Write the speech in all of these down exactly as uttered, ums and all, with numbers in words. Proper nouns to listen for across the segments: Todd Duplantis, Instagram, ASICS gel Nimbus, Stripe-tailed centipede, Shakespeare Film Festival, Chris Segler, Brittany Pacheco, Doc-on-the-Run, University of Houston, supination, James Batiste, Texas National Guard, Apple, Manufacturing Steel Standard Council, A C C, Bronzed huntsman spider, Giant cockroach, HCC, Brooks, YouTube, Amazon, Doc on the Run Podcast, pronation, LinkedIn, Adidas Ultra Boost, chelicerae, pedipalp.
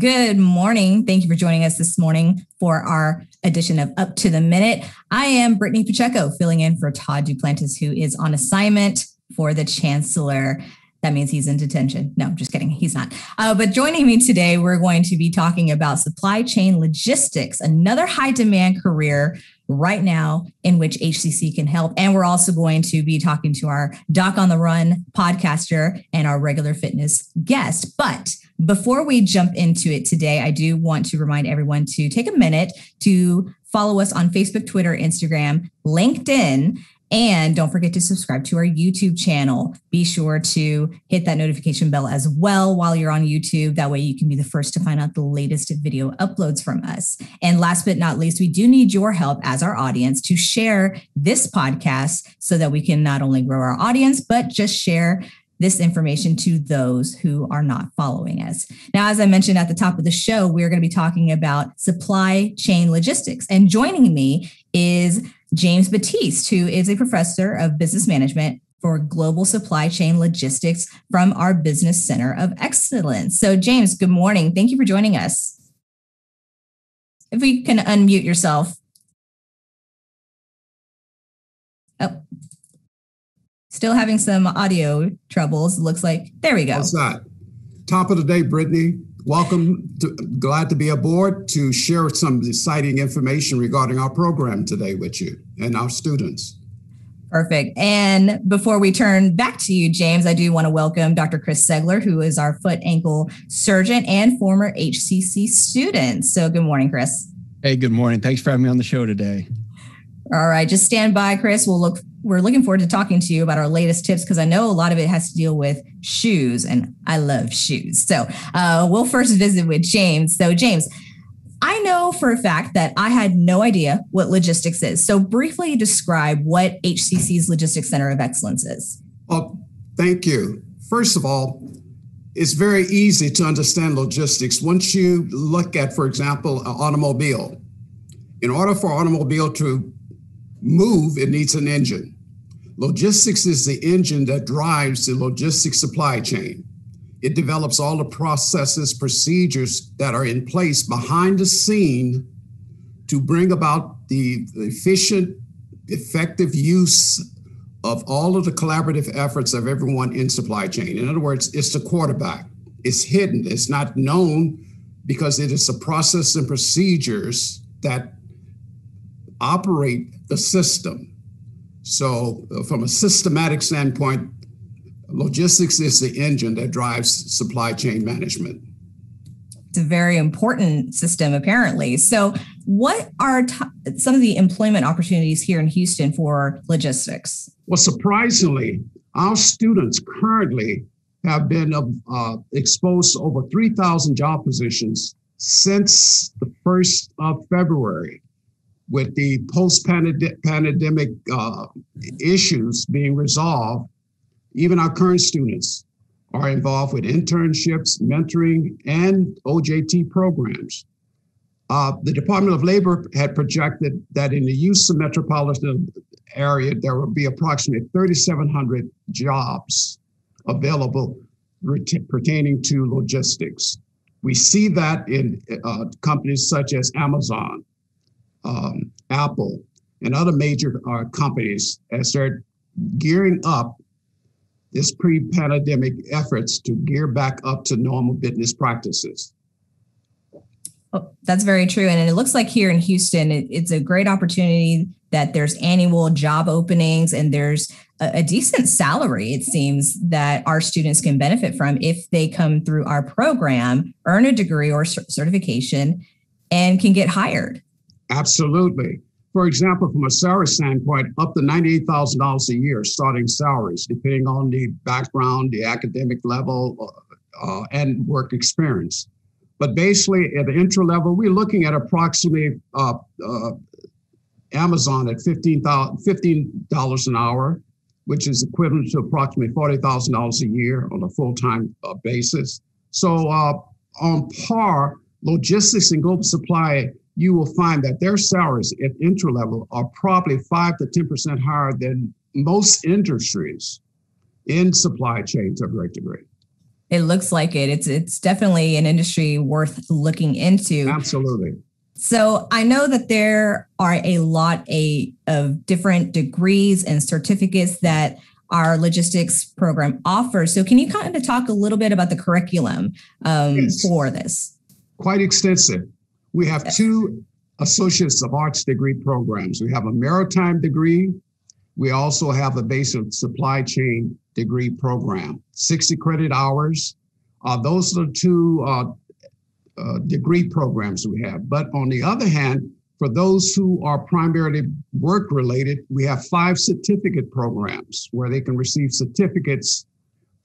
Good morning. Thank you for joining us this morning for our edition of Up to the Minute. I am Brittany Pacheco, filling in for Todd Duplantis, who is on assignment for the chancellor. That means he's in detention. No, just kidding. He's not. Uh, but joining me today, we're going to be talking about supply chain logistics, another high demand career right now in which H C C can help. And we're also going to be talking to our Doc-on-the-Run podcaster and our regular fitness guest. But before we jump into it today, I do want to remind everyone to take a minute to follow us on Facebook, Twitter, Instagram, LinkedIn, and don't forget to subscribe to our YouTube channel. Be sure to hit that notification bell as well while you're on YouTube. That way you can be the first to find out the latest video uploads from us. And last but not least, we do need your help as our audience to share this podcast so that we can not only grow our audience, but just share this information to those who are not following us. Now, as I mentioned at the top of the show, we're going to be talking about supply chain logistics. And joining me is James Batiste, who is a professor of business management for global supply chain logistics from our Business Center of Excellence. So, James, good morning. Thank you for joining us. If we can unmute yourself. Oh. Still having some audio troubles. Looks like, there we go. That's not. Top of the day, Brittany. Welcome. To, glad to be aboard to share some exciting information regarding our program today with you and our students. Perfect. And before we turn back to you, James, I do want to welcome Doctor Chris Segler, who is our foot ankle surgeon and former H C C student. So good morning, Chris. Hey, good morning. Thanks for having me on the show today. All right. Just stand by, Chris. We'll look We're looking forward to talking to you about our latest tips because I know a lot of it has to deal with shoes, and I love shoes. So uh, we'll first visit with James. So James, I know for a fact that I had no idea what logistics is. So briefly describe what H C C's Logistics Center of Excellence is. Well, thank you. First of all, it's very easy to understand logistics. Once you look at, for example, an automobile, in order for an automobile to move, it needs an engine. Logistics is the engine that drives the logistics supply chain. It develops all the processes, procedures that are in place behind the scene to bring about the efficient, effective use of all of the collaborative efforts of everyone in supply chain. In other words, it's the quarterback. It's hidden. It's not known because it is the process and procedures that operate the system. So uh, from a systematic standpoint, logistics is the engine that drives supply chain management. It's a very important system, apparently. So what are t- some of the employment opportunities here in Houston for logistics? Well, surprisingly, our students currently have been uh, exposed to over three thousand job positions since the first of February. With the post-pandemic uh, issues being resolved, even our current students are involved with internships, mentoring, and O J T programs. Uh, the Department of Labor had projected that in the Houston metropolitan area, there would be approximately three thousand seven hundred jobs available ret- pertaining to logistics. We see that in uh, companies such as Amazon, Um, Apple, and other major uh, companies as they're gearing up this pre-pandemic efforts to gear back up to normal business practices. Oh, that's very true. And it looks like here in Houston, it, it's a great opportunity that there's annual job openings and there's a, a decent salary, it seems, that our students can benefit from if they come through our program, earn a degree or c- certification, and can get hired. Absolutely. For example, from a salary standpoint, up to ninety-eight thousand dollars a year starting salaries, depending on the background, the academic level, uh, and work experience. But basically, at the entry level, we're looking at approximately uh, uh, Amazon at fifteen dollars an hour, which is equivalent to approximately forty thousand dollars a year on a full-time uh, basis. So uh, on par, logistics and global supply, you will find that their salaries at entry level are probably five to ten percent higher than most industries in supply chains to a great degree. It looks like it. It's it's definitely an industry worth looking into. Absolutely. So I know that there are a lot a, of different degrees and certificates that our logistics program offers. So can you kind of talk a little bit about the curriculum um, yes. for this? Quite extensive. We have yes. two Associates of Arts degree programs. We have a maritime degree. We also have a basic supply chain degree program, sixty credit hours. Uh, those are the two uh, uh, degree programs we have. But on the other hand, for those who are primarily work-related, we have five certificate programs where they can receive certificates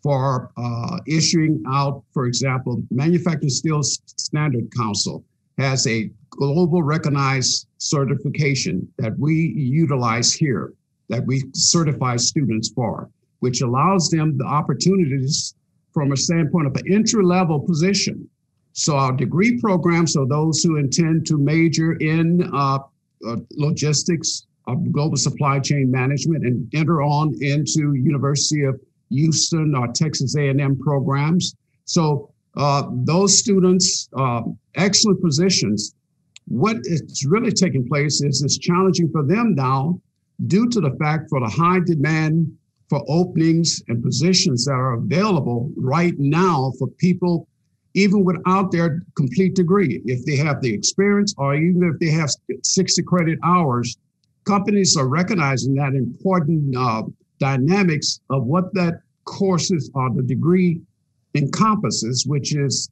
for uh, issuing out, for example, Manufacturing Steel Standard Council has a global recognized certification that we utilize here, that we certify students for, which allows them the opportunities from a standpoint of an entry-level position. So our degree programs are those who intend to major in uh, uh, logistics, uh, global supply chain management, and enter on into University of Houston or Texas A and M programs. So uh, those students, uh, excellent positions. What is really taking place is it's challenging for them now due to the fact for the high demand for openings and positions that are available right now for people, even without their complete degree. If they have the experience or even if they have sixty credit hours, companies are recognizing that important uh, dynamics of what that courses or the degree encompasses, which is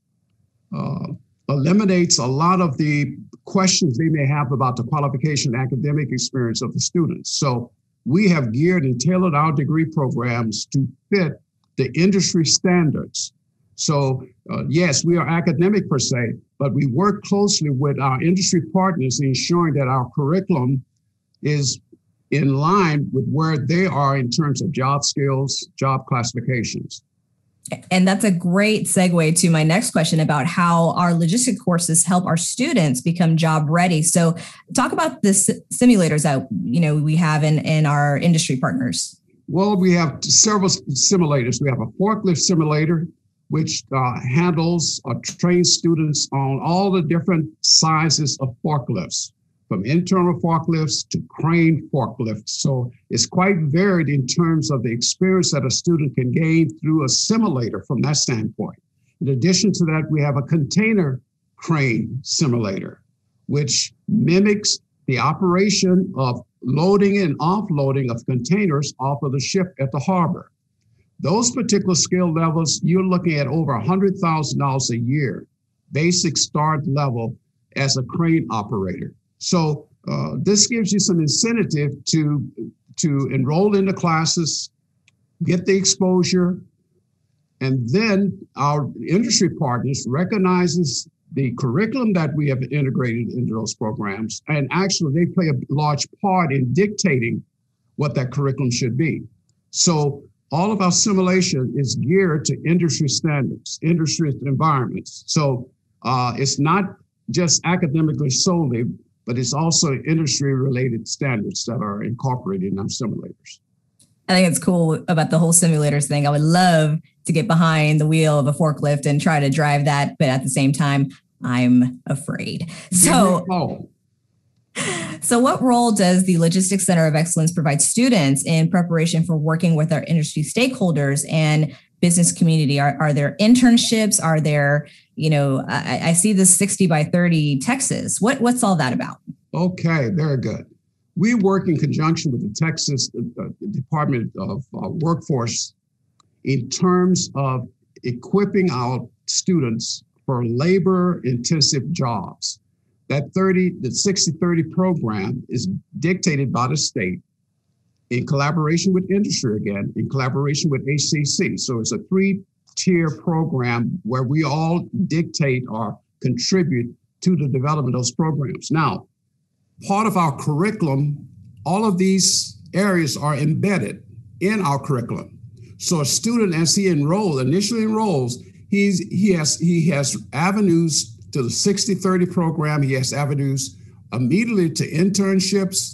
uh, eliminates a lot of the questions they may have about the qualification and academic experience of the students. So we have geared and tailored our degree programs to fit the industry standards. So uh, yes, we are academic per se, but we work closely with our industry partners in ensuring that our curriculum is in line with where they are in terms of job skills, job classifications. And that's a great segue to my next question about how our logistic courses help our students become job ready. So talk about the s- simulators that, you know, we have in, in our industry partners. Well, we have several simulators. We have a forklift simulator, which uh, handles or trains students on all the different sizes of forklifts, from internal forklifts to crane forklifts. So it's quite varied in terms of the experience that a student can gain through a simulator from that standpoint. In addition to that, we have a container crane simulator, which mimics the operation of loading and offloading of containers off of the ship at the harbor. Those particular skill levels, you're looking at over one hundred thousand dollars a year, basic start level as a crane operator. So uh, this gives you some incentive to, to enroll in the classes, get the exposure, and then our industry partners recognizes the curriculum that we have integrated into those programs, and actually they play a large part in dictating what that curriculum should be. So all of our simulation is geared to industry standards, industry environments. So uh, it's not just academically solely, but it's also industry-related standards that are incorporated in our simulators. I think it's cool about the whole simulators thing. I would love to get behind the wheel of a forklift and try to drive that, but at the same time, I'm afraid. So, oh. so what role does the Logistics Center of Excellence provide students in preparation for working with our industry stakeholders and business community? Are, are there internships? Are there... You know, I, I see this sixty by thirty Texas. What, what's all that about? Okay, very good. We work in conjunction with the Texas uh, Department of uh, Workforce in terms of equipping our students for labor-intensive jobs. That thirty, the sixty thirty program is dictated by the state in collaboration with industry, again, in collaboration with H C C. So it's a three tier program where we all dictate or contribute to the development of those programs. Now, part of our curriculum, all of these areas are embedded in our curriculum. So a student, as he enrolls, initially enrolls, he's, he has he has avenues to the sixty thirty program. He has avenues immediately to internships,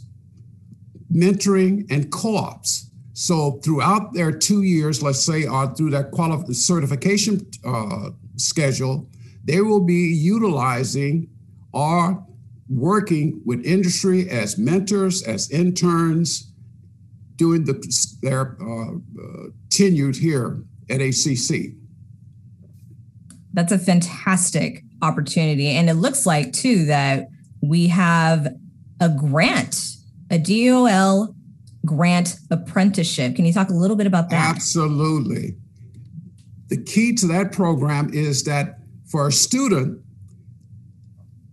mentoring, and co-ops. So throughout their two years, let's say, uh, through that quali- certification uh, schedule, they will be utilizing or working with industry as mentors, as interns, doing the, their uh, uh, tenured here at A C C. That's a fantastic opportunity. And it looks like, too, that we have a grant, a D O L grant apprenticeship. Can you talk a little bit about that? Absolutely. The key to that program is that for a student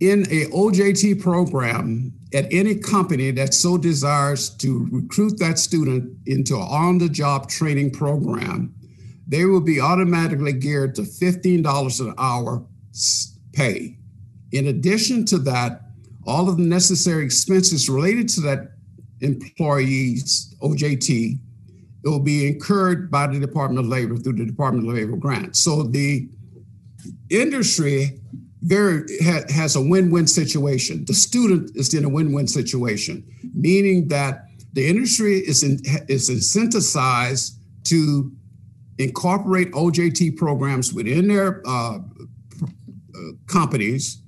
in a O J T program at any company that so desires to recruit that student into an on-the-job training program, they will be automatically geared to fifteen dollars an hour pay. In addition to that, all of the necessary expenses related to that employee's O J T, it will be incurred by the Department of Labor through the Department of Labor grant. So the industry there ha- has a win-win situation. The student is in a win-win situation, meaning that the industry is, in, is incentivized to incorporate O J T programs within their uh, uh, companies,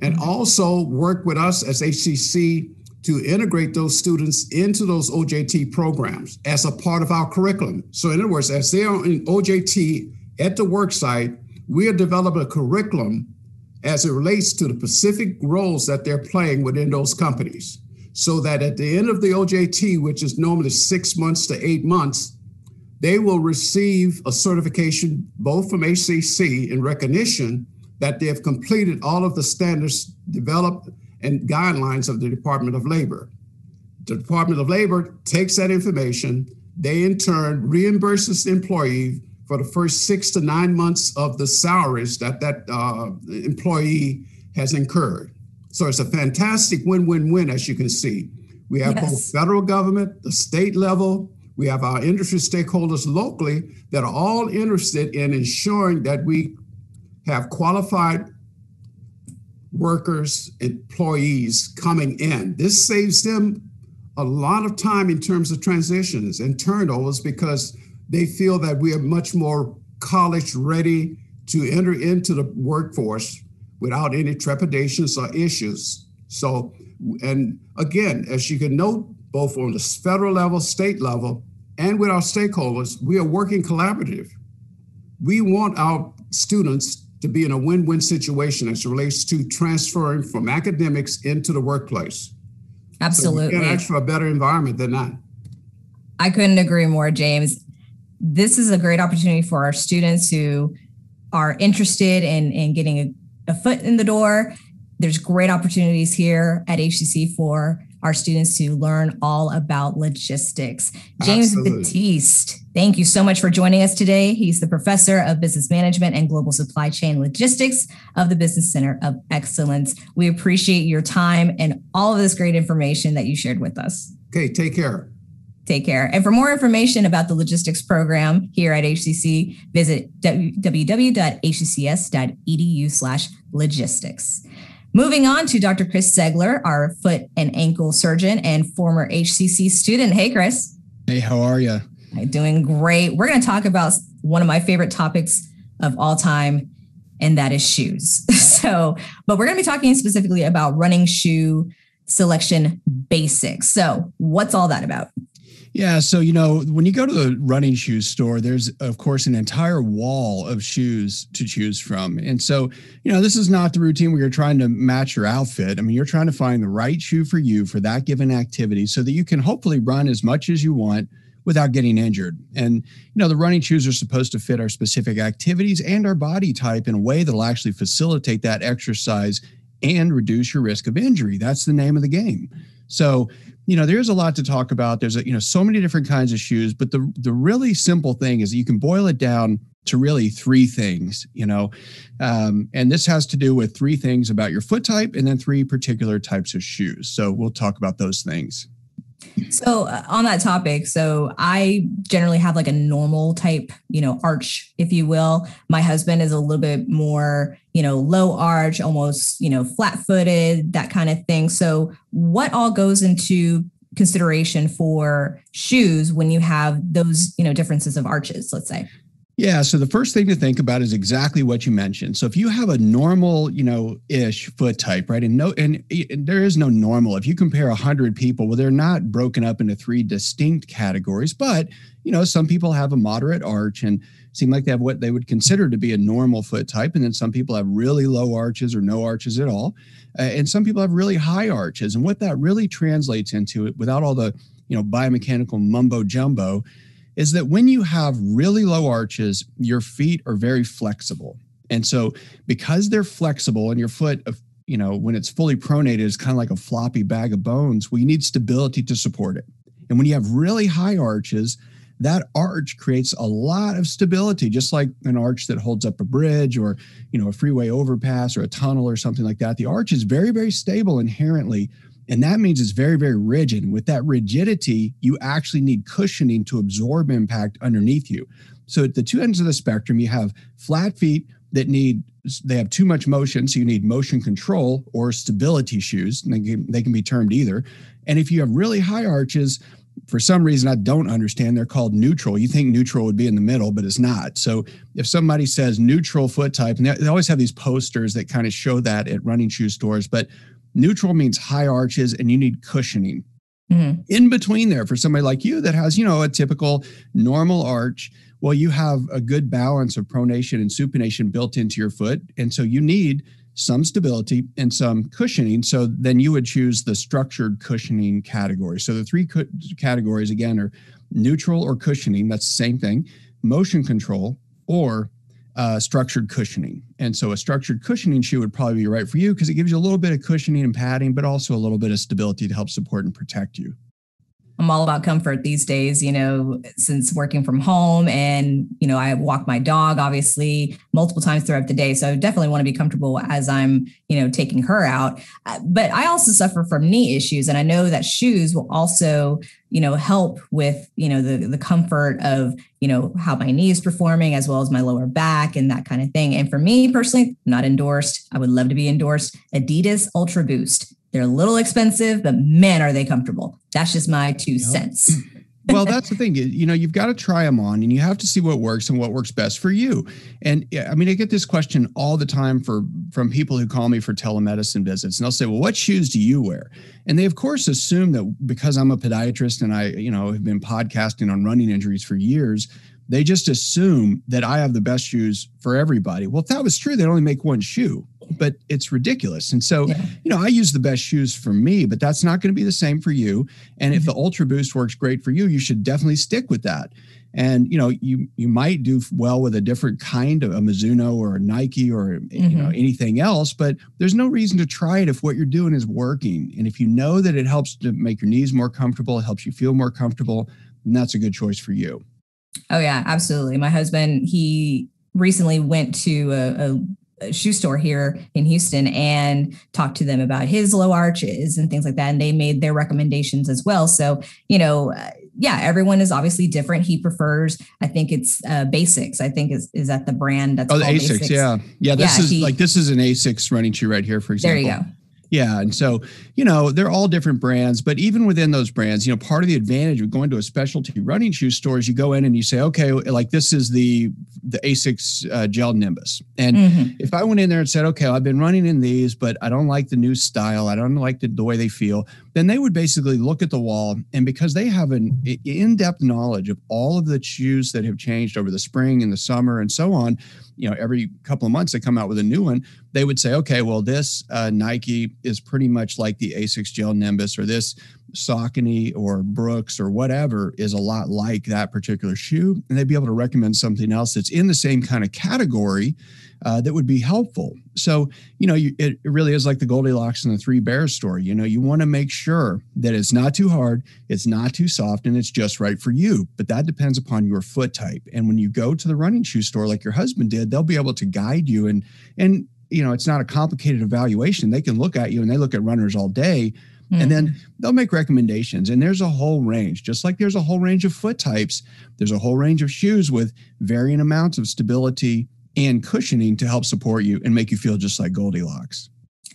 and also work with us as A C C to integrate those students into those O J T programs as a part of our curriculum. So in other words, as they are in O J T at the work site, we are developing a curriculum as it relates to the specific roles that they're playing within those companies. So that at the end of the O J T, which is normally six months to eight months, they will receive a certification both from A C C in recognition that they have completed all of the standards developed and guidelines of the Department of Labor. The Department of Labor takes that information. They in turn reimburses the employee for the first six to nine months of the salaries that that uh, employee has incurred. So it's a fantastic win-win-win, as you can see. We have yes. both federal government, the state level, we have our industry stakeholders locally that are all interested in ensuring that we have qualified workers, employees coming in. This saves them a lot of time in terms of transitions and turnovers because they feel that we are much more college ready to enter into the workforce without any trepidations or issues. So, and again, as you can note, both on the federal level, state level, and with our stakeholders, we are working collaborative. We want our students to be in a win-win situation as it relates to transferring from academics into the workplace. Absolutely. So we can't ask for a better environment than that. I couldn't agree more, James. This is a great opportunity for our students who are interested in, in getting a, a foot in the door. There's great opportunities here at H C C for our students to learn all about logistics. James Absolutely. Batiste, thank you so much for joining us today. He's the professor of business management and global supply chain logistics of the Business Center of Excellence. We appreciate your time and all of this great information that you shared with us. Okay, take care. Take care. And for more information about the logistics program here at H C C, visit w w w dot h c c s dot e d u slash logistics. Moving on to Doctor Chris Segler, our foot and ankle surgeon and former H C C student. Hey, Chris. Hey, how are you? Doing great. We're going to talk about one of my favorite topics of all time, and that is shoes. So, but we're going to be talking specifically about running shoe selection basics. So what's all that about? Yeah. So, you know, when you go to the running shoes store, there's, of course, an entire wall of shoes to choose from. And so, you know, this is not the routine where you're trying to match your outfit. I mean, you're trying to find the right shoe for you for that given activity so that you can hopefully run as much as you want without getting injured. And, you know, the running shoes are supposed to fit our specific activities and our body type in a way that'll actually facilitate that exercise and reduce your risk of injury. That's the name of the game. So, you know, there's a lot to talk about. There's, a, you know, so many different kinds of shoes, but the, the really simple thing is that you can boil it down to really three things, you know, um, and this has to do with three things about your foot type and then three particular types of shoes. So we'll talk about those things. So uh, on that topic, so I generally have like a normal type, you know, arch, if you will. My husband is a little bit more, you know, low arch, almost, you know, flat footed, that kind of thing. So what all goes into consideration for shoes when you have those, you know, differences of arches, let's say? Yeah. So the first thing to think about is exactly what you mentioned. So if you have a normal, you know, ish foot type, right? And no, and, and there is no normal. If you compare a hundred people, well, they're not broken up into three distinct categories, but you know, some people have a moderate arch and seem like they have what they would consider to be a normal foot type. And then some people have really low arches or no arches at all. Uh, and some people have really high arches. And what that really translates into, it without all the, you know, biomechanical mumbo jumbo, is that when you have really low arches, your feet are very flexible. And so because they're flexible and your foot, you know, when it's fully pronated, is kind of like a floppy bag of bones, well, you need stability to support it. And when you have really high arches, that arch creates a lot of stability, just like an arch that holds up a bridge or, you know, a freeway overpass or a tunnel or something like that. The arch is very, very stable inherently. And that means it's very, very rigid. With that rigidity, you actually need cushioning to absorb impact underneath you. So at the two ends of the spectrum, you have flat feet that need, they have too much motion. So you need motion control or stability shoes. And they can, they can be termed either. And if you have really high arches, for some reason, I don't understand, they're called neutral. You think neutral would be in the middle, but it's not. So if somebody says neutral foot type, and they always have these posters that kind of show that at running shoe stores, but neutral means high arches and you need cushioning. Mm-hmm. In between there, for somebody like you that has, you know, a typical normal arch, well, you have a good balance of pronation and supination built into your foot. And so you need some stability and some cushioning. So then you would choose the structured cushioning category. So the three cu- categories, again, are neutral or cushioning. That's the same thing. Motion control or Uh, structured cushioning. And so a structured cushioning shoe would probably be right for you because it gives you a little bit of cushioning and padding, but also a little bit of stability to help support and protect you. I'm all about comfort these days, you know, since working from home and, you know, I walk my dog, obviously, multiple times throughout the day. So I definitely want to be comfortable as I'm, you know, taking her out. But I also suffer from knee issues. And I know that shoes will also, you know, help with, you know, the, the comfort of, you know, how my knee is performing as well as my lower back and that kind of thing. And for me personally, not endorsed. I would love to be endorsed. Adidas Ultra Boost. They're a little expensive, but man, are they comfortable. That's just my two yep. cents. Well, that's the thing. You know, you've got to try them on and you have to see what works and what works best for you. And I mean, I get this question all the time for from people who call me for telemedicine visits and they'll say, well, what shoes do you wear? And they, of course, assume that because I'm a podiatrist and I, you know, have been podcasting on running injuries for years, they just assume that I have the best shoes for everybody. Well, if that was true, they'd only make one shoe, but it's ridiculous. And so, yeah. you know, I use the best shoes for me, but that's not going to be the same for you. And mm-hmm. if the Ultra Boost works great for you, you should definitely stick with that. And, you know, you, you might do well with a different kind of a Mizuno or a Nike or, mm-hmm. you know, anything else, but there's no reason to try it if what you're doing is working. And if you know that it helps to make your knees more comfortable, it helps you feel more comfortable, then that's a good choice for you. Oh yeah, absolutely. My husband, he recently went to a, a shoe store here in Houston and talked to them about his low arches and things like that. And they made their recommendations as well. So, you know, uh, yeah, everyone is obviously different. He prefers, I think it's uh, Basics. I think is, is that the brand that's oh, called ASICS, ASICS. Yeah. Yeah. This yeah, is he, like, this is an ASICS running shoe right here, for example. There you go. Yeah. And so, you know, they're all different brands, but even within those brands, you know, part of the advantage of going to a specialty running shoe store is you go in and you say, okay, like this is the, the ASICS uh, gel Nimbus. And mm-hmm. if I went in there and said, okay, well, I've been running in these, but I don't like the new style. I don't like the, the way they feel. Then they would basically look at the wall, and because they have an in-depth knowledge of all of the shoes that have changed over the spring and the summer and so on, you know, every couple of months they come out with a new one, they would say, okay, well, this uh, Nike is pretty much like the ASICS gel Nimbus, or this Saucony or Brooks or whatever is a lot like that particular shoe. And they'd be able to recommend something else that's in the same kind of category uh, that would be helpful. So, you know, you, it really is like the Goldilocks and the Three Bears story. You know, you want to make sure that it's not too hard, it's not too soft, and it's just right for you. But that depends upon your foot type. And when you go to the running shoe store, like your husband did, they'll be able to guide you. And, and you know, it's not a complicated evaluation. They can look at you, and they look at runners all day. And then they'll make recommendations, and there's a whole range, just like there's a whole range of foot types. There's a whole range of shoes with varying amounts of stability and cushioning to help support you and make you feel just like Goldilocks.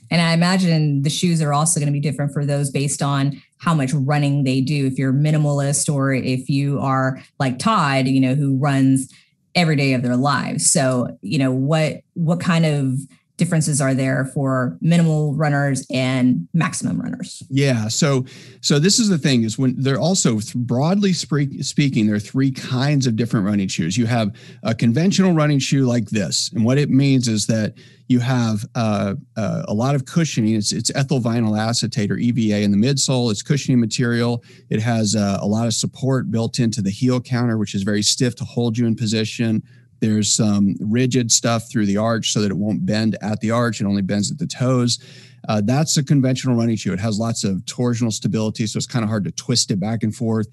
And I imagine the shoes are also going to be different for those based on how much running they do. If you're minimalist or if you are like Todd, you know, who runs every day of their lives. So, you know, what, what kind of differences are there for minimal runners and maximum runners? Yeah. So, so this is the thing is when they're also broadly sp- speaking, there are three kinds of different running shoes. You have a conventional running shoe like this. And what it means is that you have uh, uh, a lot of cushioning. It's, it's ethyl vinyl acetate or E V A in the midsole. It's cushioning material. It has uh, a lot of support built into the heel counter, which is very stiff to hold you in position. There's some rigid stuff through the arch so that it won't bend at the arch. It only bends at the toes. Uh, that's a conventional running shoe. It has lots of torsional stability, so it's kind of hard to twist it back and forth.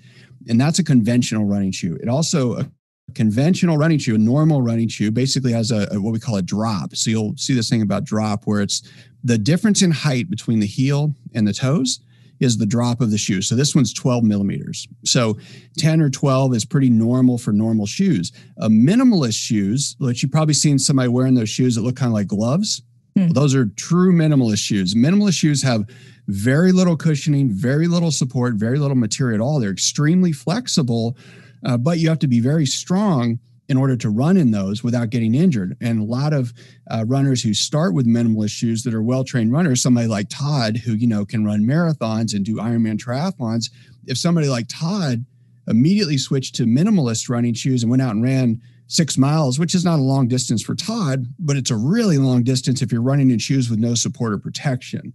And that's a conventional running shoe. It also, a conventional running shoe, a normal running shoe, basically has a, a what we call a drop. So you'll see this thing about drop where it's the difference in height between the heel and the toes is the drop of the shoe. So this one's twelve millimeters. So ten or twelve is pretty normal for normal shoes. Uh, minimalist shoes, which you've probably seen somebody wearing those shoes that look kind of like gloves. Hmm. Well, those are true minimalist shoes. Minimalist shoes have very little cushioning, very little support, very little material at all. They're extremely flexible, uh, but you have to be very strong in order to run in those without getting injured. And a lot of uh, runners who start with minimalist shoes that are well-trained runners, somebody like Todd, who, you know, can run marathons and do Ironman triathlons. If somebody like Todd immediately switched to minimalist running shoes and went out and ran six miles, which is not a long distance for Todd, but it's a really long distance if you're running in shoes with no support or protection.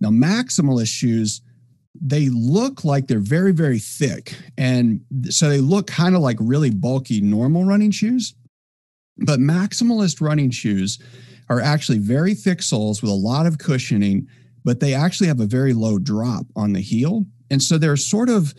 Now, maximalist shoes, they look like they're very, very thick. And so they look kind of like really bulky normal running shoes. But maximalist running shoes are actually very thick soles with a lot of cushioning, but they actually have a very low drop on the heel. And so they're sort of,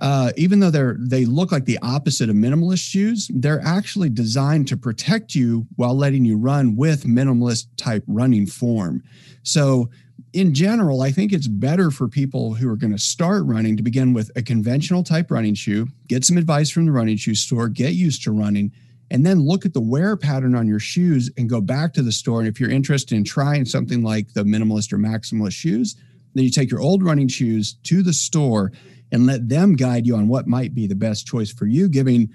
uh, even though they're they look like the opposite of minimalist shoes, they're actually designed to protect you while letting you run with minimalist type running form. So in general, I think it's better for people who are going to start running to begin with a conventional type running shoe, get some advice from the running shoe store, get used to running, and then look at the wear pattern on your shoes and go back to the store. And if you're interested in trying something like the minimalist or maximalist shoes, then you take your old running shoes to the store and let them guide you on what might be the best choice for you, giving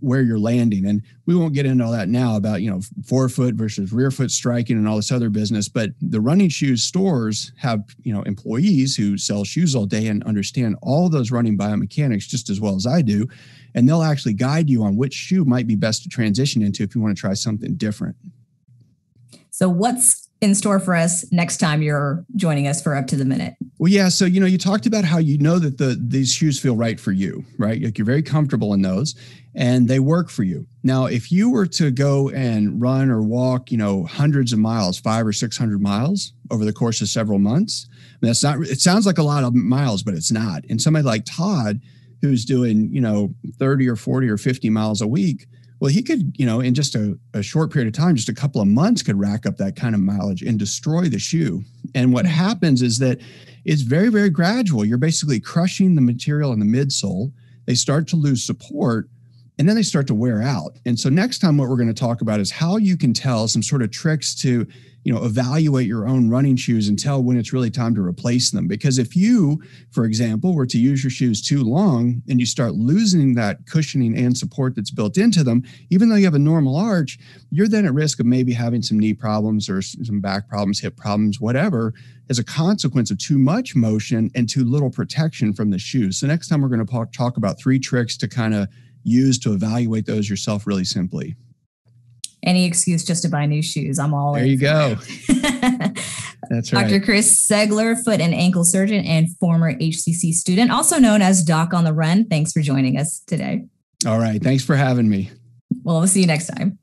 where you're landing. And we won't get into all that now about, you know, forefoot versus rear foot striking and all this other business, but the running shoes stores have, you know, employees who sell shoes all day and understand all those running biomechanics just as well as I do. And they'll actually guide you on which shoe might be best to transition into if you want to try something different. So what's in store for us next time you're joining us for Up to the Minute? Well, yeah. So, you know, you talked about how you know that the these shoes feel right for you, right? Like you're very comfortable in those and they work for you. Now, if you were to go and run or walk, you know, hundreds of miles, five or six hundred miles over the course of several months, that's not, it sounds like a lot of miles, but it's not. And somebody like Todd, who's doing, you know, thirty or forty or fifty miles a week, well, he could, you know, in just a, a short period of time, just a couple of months could rack up that kind of mileage and destroy the shoe. And what happens is that it's very, very gradual. You're basically crushing the material in the midsole. They start to lose support and then they start to wear out. And so next time, what we're going to talk about is how you can tell some sort of tricks to, you know, evaluate your own running shoes and tell when it's really time to replace them. Because if you, for example, were to use your shoes too long and you start losing that cushioning and support that's built into them, even though you have a normal arch, you're then at risk of maybe having some knee problems or some back problems, hip problems, whatever, as a consequence of too much motion and too little protection from the shoes. So next time we're going to talk about three tricks to kind of use to evaluate those yourself really simply. Any excuse just to buy new shoes. I'm all in. There you go. That's right. Doctor Chris Segler, foot and ankle surgeon and former H C C student, also known as Doc on the Run. Thanks for joining us today. All right. Thanks for having me. Well, we'll see you next time.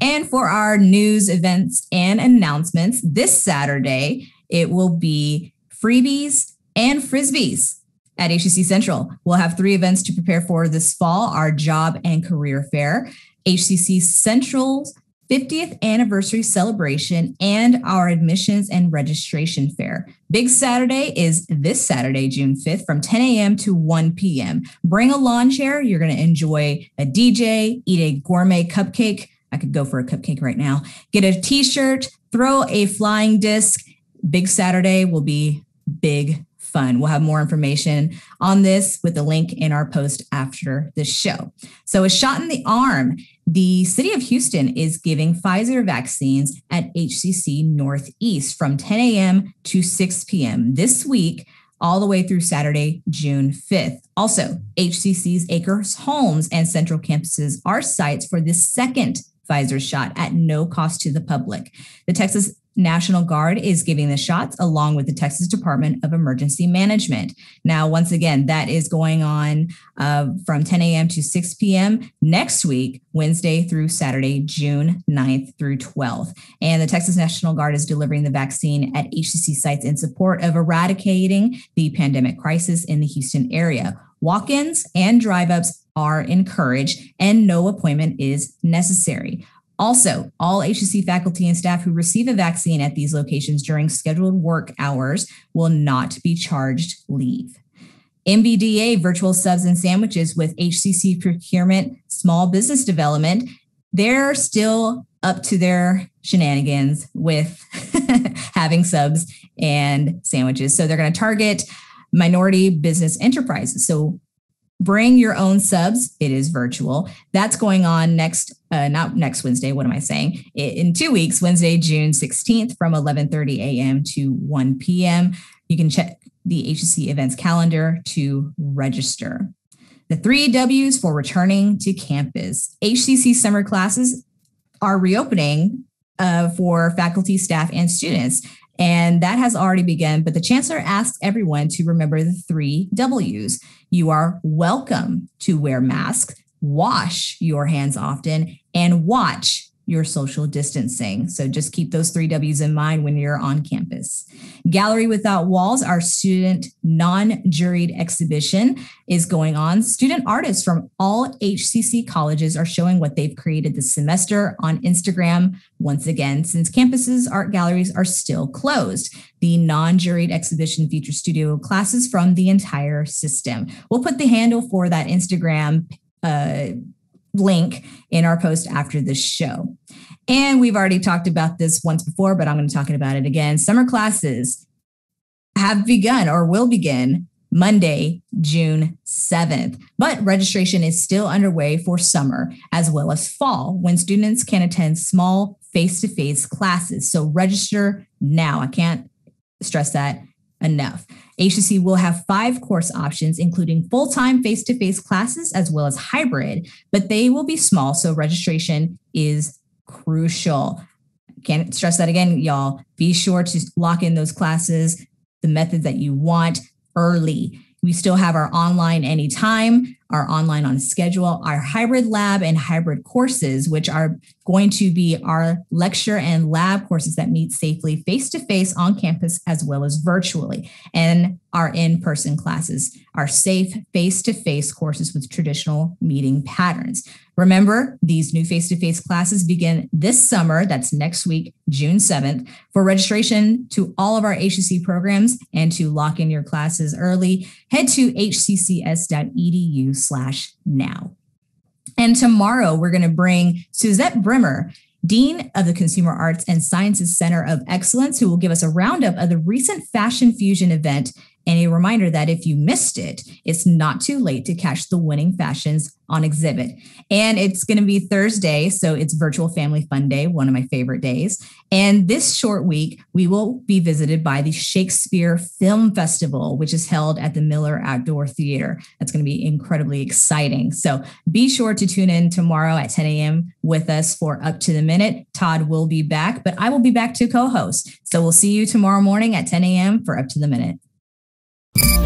And for our news, events, and announcements, this Saturday, it will be freebies and frisbees. At H C C Central, we'll have three events to prepare for this fall, our job and career fair, H C C Central's fiftieth anniversary celebration, and our admissions and registration fair. Big Saturday is this Saturday, June fifth, from ten a.m. to one p.m. Bring a lawn chair. You're going to enjoy a D J, eat a gourmet cupcake. I could go for a cupcake right now. Get a t-shirt, throw a flying disc, Big Saturday will be big fun. We'll have more information on this with the link in our post after the show. So a shot in the arm. The city of Houston is giving Pfizer vaccines at H C C Northeast from ten a.m. to six p.m. this week, all the way through Saturday, June fifth. Also, H C C's Acres Homes and Central campuses are sites for the second Pfizer shot at no cost to the public. The Texas National Guard is giving the shots along with the Texas Department of Emergency Management. Now, once again, that is going on uh, from ten a.m. to six p.m. next week, Wednesday through Saturday, June ninth through twelfth. And the Texas National Guard is delivering the vaccine at H C C sites in support of eradicating the pandemic crisis in the Houston area. Walk-ins and drive-ups are encouraged and no appointment is necessary. Also, all H C C faculty and staff who receive a vaccine at these locations during scheduled work hours will not be charged leave. M B D A virtual subs and sandwiches with H C C procurement, small business development, they're still up to their shenanigans with having subs and sandwiches. So they're going to target minority business enterprises. So bring your own subs. It is virtual. That's going on next, uh, not next Wednesday. What am I saying? In two weeks, Wednesday, June sixteenth from eleven thirty a.m. to one p.m. You can check the H C C events calendar to register. The three W's for returning to campus. H C C summer classes are reopening uh, for faculty, staff, and students. And that has already begun, but the chancellor asks everyone to remember the three W's. You are welcome to wear masks, wash your hands often, and watch your social distancing. So just keep those three W's in mind when you're on campus. Gallery Without Walls, our student non-juried exhibition is going on. Student artists from all H C C colleges are showing what they've created this semester on Instagram. Once again, since campuses, art galleries are still closed. The non-juried exhibition features studio classes from the entire system. We'll put the handle for that Instagram uh, link in our post after this show. And we've already talked about this once before, but I'm going to talk about it again. Summer classes have begun or will begin Monday, June seventh, but registration is still underway for summer as well as fall when students can attend small face-to-face classes. So register now. I can't stress that enough. H C C will have five course options, including full-time face-to-face classes as well as hybrid, but they will be small, so registration is crucial. Can't stress that again, y'all. Be sure to lock in those classes, the method that you want early. We still have our online anytime, our online on schedule, our hybrid lab and hybrid courses, which are going to be our lecture and lab courses that meet safely face-to-face on campus as well as virtually. And our in-person classes, our safe face-to-face courses with traditional meeting patterns. Remember, these new face-to-face classes begin this summer. That's next week, June seventh. For registration to all of our H C C programs and to lock in your classes early, head to hccs.edu slash now. And tomorrow, we're going to bring Suzette Brimmer, Dean of the Consumer Arts and Sciences Center of Excellence, who will give us a roundup of the recent Fashion Fusion event and a reminder that if you missed it, it's not too late to catch the winning fashions on exhibit. And it's going to be Thursday, so it's Virtual Family Fun Day, one of my favorite days. And this short week, we will be visited by the Shakespeare Film Festival, which is held at the Miller Outdoor Theater. That's going to be incredibly exciting. So be sure to tune in tomorrow at ten a.m. with us for Up to the Minute. Todd will be back, but I will be back to co-host. So we'll see you tomorrow morning at ten a.m. for Up to the Minute. You